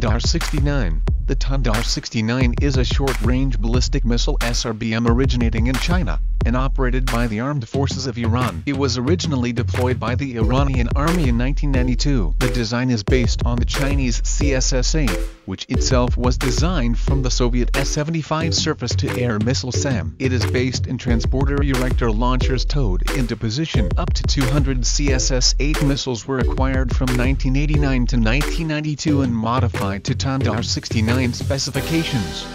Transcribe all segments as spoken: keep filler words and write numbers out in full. Tondar sixty-nine. The Tondar sixty-nine is a short-range ballistic missile S R B M originating in China and operated by the armed forces of Iran. It was originally deployed by the Iranian army in nineteen ninety-two. The design is based on the Chinese C S S eight, which itself was designed from the Soviet S seventy-five surface-to-air missile SAM. It is based in transporter erector launchers towed into position. Up to two hundred C S S eight missiles were acquired from nineteen eighty-nine to nineteen ninety-two and modified to Tondar sixty-nine specifications.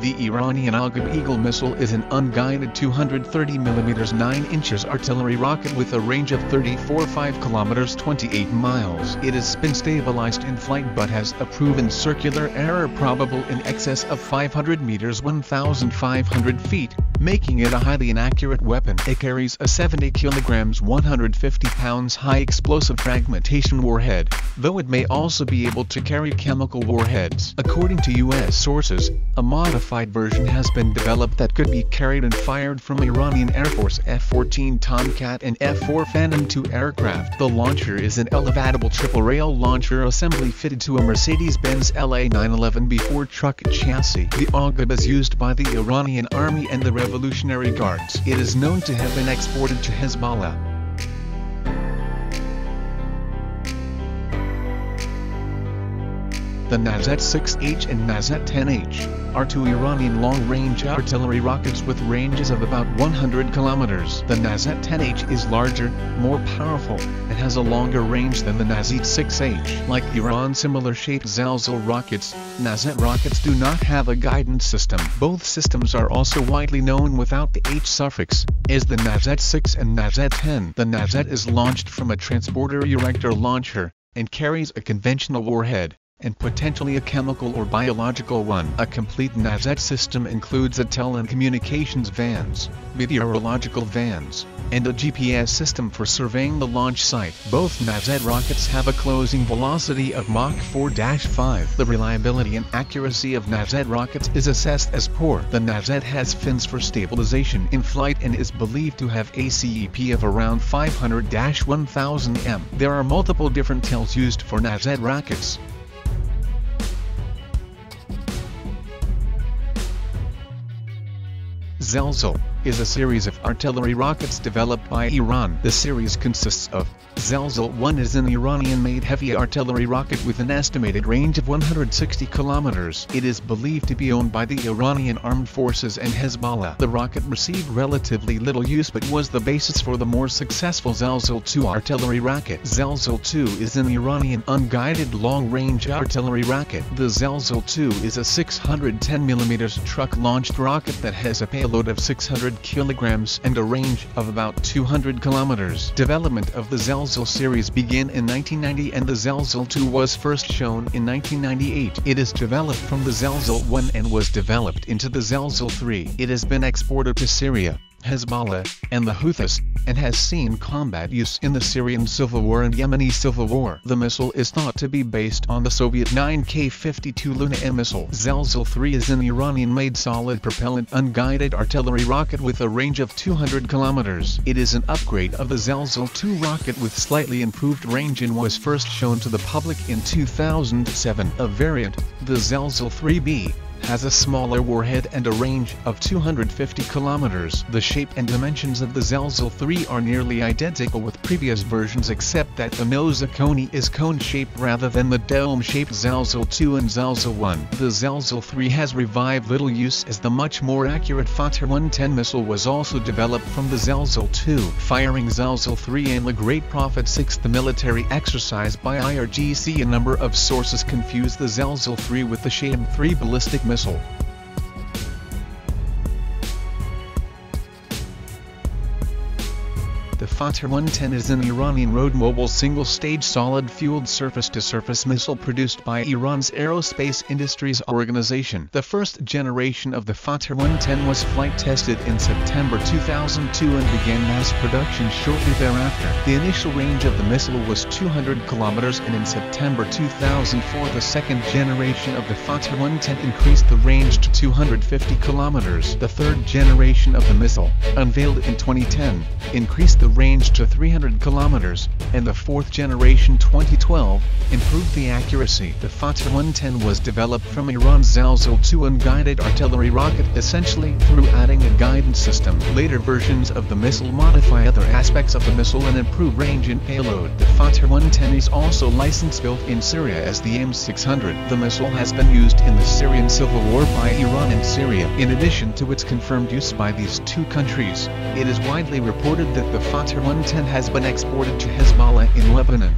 The Iranian Oghab Eagle missile is an unguided two hundred thirty millimeter nine inch artillery rocket with a range of thirty-four point five kilometers (twenty-eight miles). It is spin-stabilized in flight but has a proven circular error probable in excess of five hundred meters (one thousand five hundred feet), making it a highly inaccurate weapon. It carries a seventy kilograms (one hundred fifty pounds) high explosive fragmentation warhead, though it may also be able to carry chemical warheads. According to U S sources, a modified A modified version has been developed that could be carried and fired from Iranian Air Force F fourteen Tomcat and F four Phantom two aircraft. The launcher is an elevatable triple-rail launcher assembly fitted to a Mercedes-Benz L A nine eleven B four truck chassis. The Oghab is used by the Iranian Army and the Revolutionary Guards. It is known to have been exported to Hezbollah. The Naze'at six H and Naze'at ten H are two Iranian long-range artillery rockets with ranges of about one hundred kilometers. The Naze'at ten H is larger, more powerful, and has a longer range than the Naze'at six H. Like Iran's similar-shaped Zelzal rockets, Naze'at rockets do not have a guidance system. Both systems are also widely known without the H suffix, as the Naze'at six and Naze'at ten. The Naze'at is launched from a transporter erector launcher and carries a conventional warhead and potentially a chemical or biological one. A complete Naze'at system includes a telecommunications vans, meteorological vans, and a G P S system for surveying the launch site. Both Naze'at rockets have a closing velocity of Mach four to five. The reliability and accuracy of Naze'at rockets is assessed as poor. The Naze'at has fins for stabilization in flight and is believed to have A C E P of around five hundred to one thousand meters. There are multiple different tails used for Naze'at rockets. Zelzal is a series of artillery rockets developed by Iran. The series consists of Zelzal one is an Iranian-made heavy artillery rocket with an estimated range of one hundred sixty kilometers. It is believed to be owned by the Iranian Armed Forces and Hezbollah. The rocket received relatively little use but was the basis for the more successful Zelzal two artillery rocket. Zelzal two is an Iranian unguided long-range artillery rocket. The Zelzal two is a six hundred ten millimeter truck-launched rocket that has a payload of six hundred kilograms and a range of about two hundred kilometers. Development of the Zelzal series began in nineteen ninety and the Zelzal two was first shown in nineteen ninety-eight. It is developed from the Zelzal one and was developed into the Zelzal three. It has been exported to Syria, Hezbollah, and the Houthis, and has seen combat use in the Syrian civil war and Yemeni civil war. The missile is thought to be based on the Soviet nine K fifty-two Luna M missile. Zelzal three is an Iranian-made solid-propellant unguided artillery rocket with a range of two hundred kilometers. It is an upgrade of the Zelzal two rocket with slightly improved range and was first shown to the public in two thousand seven. A variant, the Zelzal three B, has a smaller warhead and a range of two hundred fifty kilometers. The shape and dimensions of the Zelzal three are nearly identical with previous versions except that the nose cone is cone-shaped rather than the dome-shaped Zelzal two and Zelzal one. The Zelzal three has revived little use as the much more accurate Fateh one ten missile was also developed from the Zelzal two. Firing Zelzal three in the Great Prophet six, the military exercise by I R G C. A number of sources confuse the Zelzal three with the Sham three ballistic missile. missile. The Fateh one ten is an Iranian road mobile single-stage solid-fueled surface-to-surface missile produced by Iran's Aerospace Industries Organization. The first generation of the Fateh one ten was flight-tested in September two thousand two and began mass production shortly thereafter. The initial range of the missile was two hundred kilometers, and in September two thousand four the second generation of the Fateh one ten increased the range to two hundred fifty kilometers. The third generation of the missile, unveiled in twenty ten, increased the range range to three hundred kilometers, and the fourth generation twenty twelve improved the accuracy. The Fateh one ten was developed from Iran's Zelzal two and guided artillery rocket, essentially through adding a guidance system. Later versions of the missile modify other aspects of the missile and improve range and payload. The Fateh one ten is also licensed built in Syria as the M six hundred. The missile has been used in the Syrian civil war by Iran and Syria. In addition to its confirmed use by these two countries, it is widely reported that the Fateh one ten has been exported to Hezbollah in Lebanon.